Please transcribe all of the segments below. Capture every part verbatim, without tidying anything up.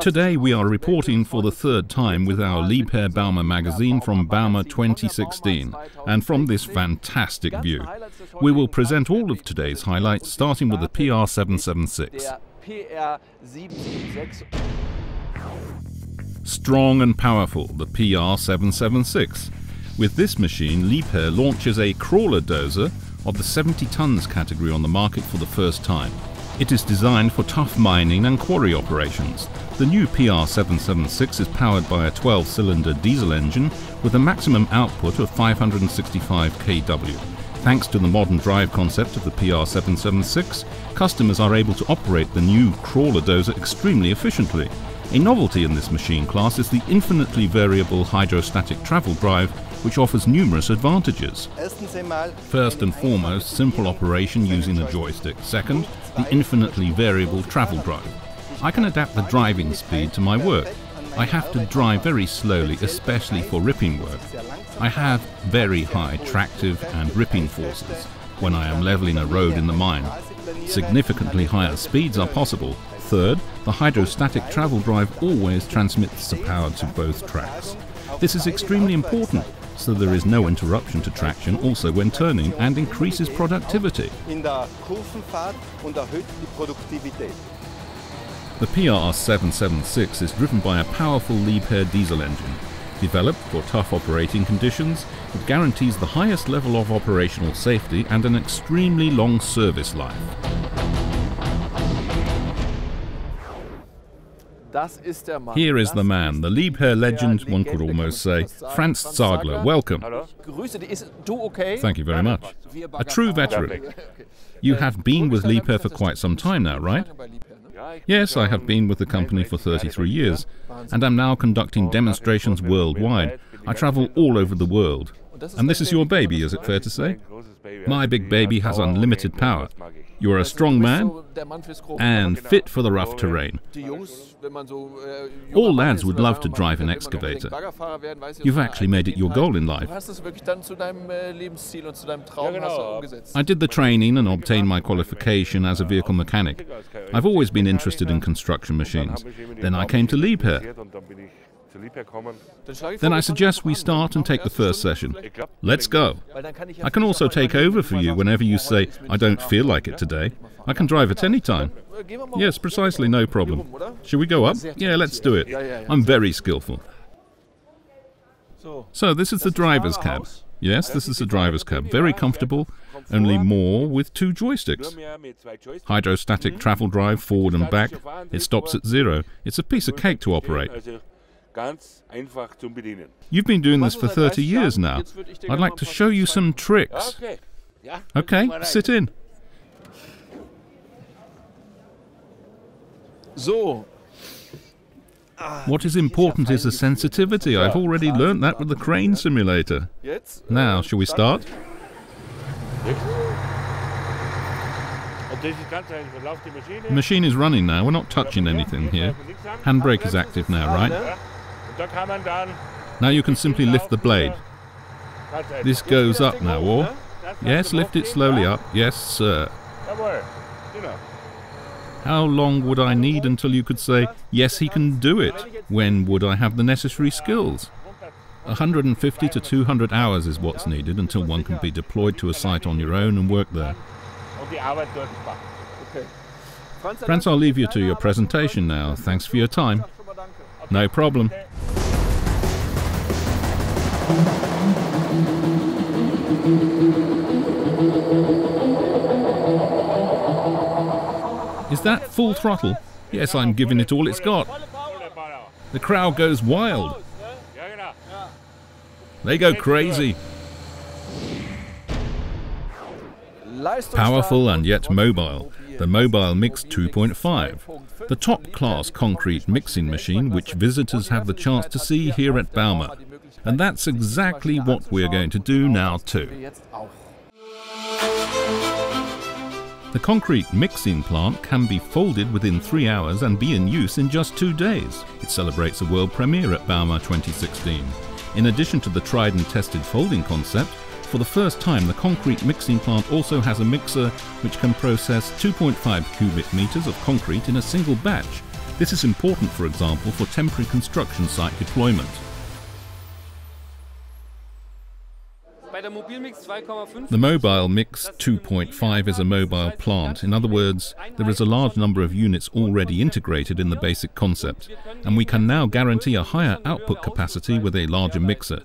Today we are reporting for the third time with our Liebherr Bauma magazine from Bauma twenty sixteen and from this fantastic view. We will present all of today's highlights starting with the P R seven seventy-six. Strong and powerful, the P R seven seventy-six. With this machine, Liebherr launches a crawler dozer of the seventy tons category on the market for the first time. It is designed for tough mining and quarry operations. The new P R seven seventy-six is powered by a twelve cylinder diesel engine with a maximum output of five hundred sixty-five kilowatts. Thanks to the modern drive concept of the P R seven seventy-six, customers are able to operate the new crawler dozer extremely efficiently. A novelty in this machine class is the infinitely variable hydrostatic travel drive, which offers numerous advantages. First and foremost, simple operation using a joystick. Second, the infinitely variable travel drive. I can adapt the driving speed to my work. I have to drive very slowly, especially for ripping work. I have very high tractive and ripping forces when I am leveling a road in the mine. Significantly higher speeds are possible. Third, the hydrostatic travel drive always transmits the power to both tracks. This is extremely important, so there is no interruption to traction also when turning, and increases productivity. The P R seven seventy-six is driven by a powerful Liebherr diesel engine. Developed for tough operating conditions, it guarantees the highest level of operational safety and an extremely long service life. Here is the man, the Liebherr legend, one could almost say, Franz Zagler. Welcome. Thank you very much. A true veteran. You have been with Liebherr for quite some time now, right? Yes, I have been with the company for thirty-three years, and am now conducting demonstrations worldwide. I travel all over the world. And this is your baby, is it fair to say? My big baby has unlimited power. You are a strong man and fit for the rough terrain. All lads would love to drive an excavator. You've actually made it your goal in life. I did the training and obtained my qualification as a vehicle mechanic. I've always been interested in construction machines. Then I came to Liebherr. Then I suggest we start and take the first session. Let's go. I can also take over for you whenever you say, I don't feel like it today. I can drive at any time. Yes, precisely, no problem. Should we go up? Yeah, let's do it. I'm very skillful. So this is the driver's cab. Yes, this is the driver's cab. Very comfortable, only more with two joysticks. Hydrostatic travel drive, forward and back. It stops at zero. It's a piece of cake to operate. You've been doing this for thirty years now. I'd like to show you some tricks. Okay, sit in. What is important is the sensitivity. I've already learned that with the crane simulator. Now, shall we start? The machine is running now. We're not touching anything here. Handbrake is active now, right? Now you can simply lift the blade. This goes up now, or? Yes, lift it slowly up. Yes, sir. How long would I need until you could say, yes, he can do it? When would I have the necessary skills? one hundred fifty to two hundred hours is what's needed until one can be deployed to a site on your own and work there. Franz, I'll leave you to your presentation now. Thanks for your time. No problem. Is that full throttle? Yes, I'm giving it all it's got. The crowd goes wild. They go crazy. Powerful and yet mobile. The MobilMix two point five, the top-class concrete mixing machine which visitors have the chance to see here at Bauma. And that's exactly what we're going to do now too. The concrete mixing plant can be folded within three hours and be in use in just two days. It celebrates a world premiere at Bauma twenty sixteen. In addition to the tried and tested folding concept, for the first time, the concrete mixing plant also has a mixer which can process two point five cubic meters of concrete in a single batch, This is important, for example, for temporary construction site deployment. The MobilMix two point five is a mobile plant. In other words, there is a large number of units already integrated in the basic concept, and we can now guarantee a higher output capacity with a larger mixer.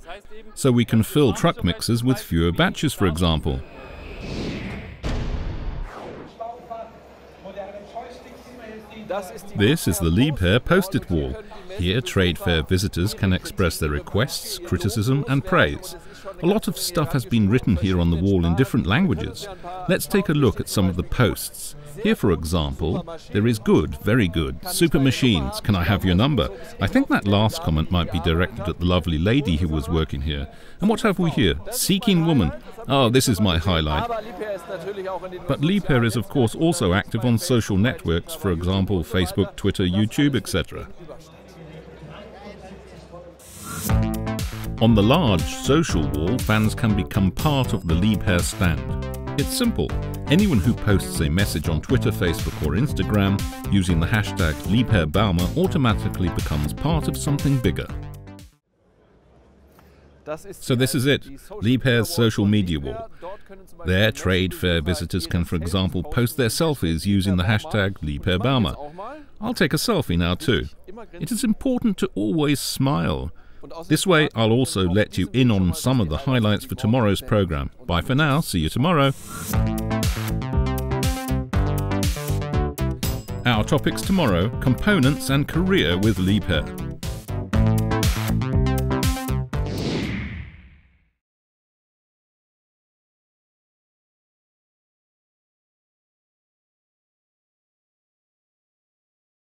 So we can fill truck mixers with fewer batches, for example. This is the Liebherr post-it wall. Here, trade fair visitors can express their requests, criticism and praise. A lot of stuff has been written here on the wall in different languages. Let's take a look at some of the posts. Here, for example, there is good, very good, super machines, can I have your number? I think that last comment might be directed at the lovely lady who was working here. And what have we here? Seeking woman. Oh, this is my highlight. But Liebherr is of course also active on social networks, for example, Facebook, Twitter, YouTube, et cetera. On the large social wall, fans can become part of the Liebherr stand. It's simple. Anyone who posts a message on Twitter, Facebook or Instagram using the hashtag Liebherr Bauma automatically becomes part of something bigger. So this is it, Liebherr's social media wall. There, trade fair visitors can, for example, post their selfies using the hashtag Liebherr Bauma. I'll take a selfie now too. It is important to always smile. This way, I'll also let you in on some of the highlights for tomorrow's program. Bye for now, see you tomorrow. Our topics tomorrow, components and career with Liebherr.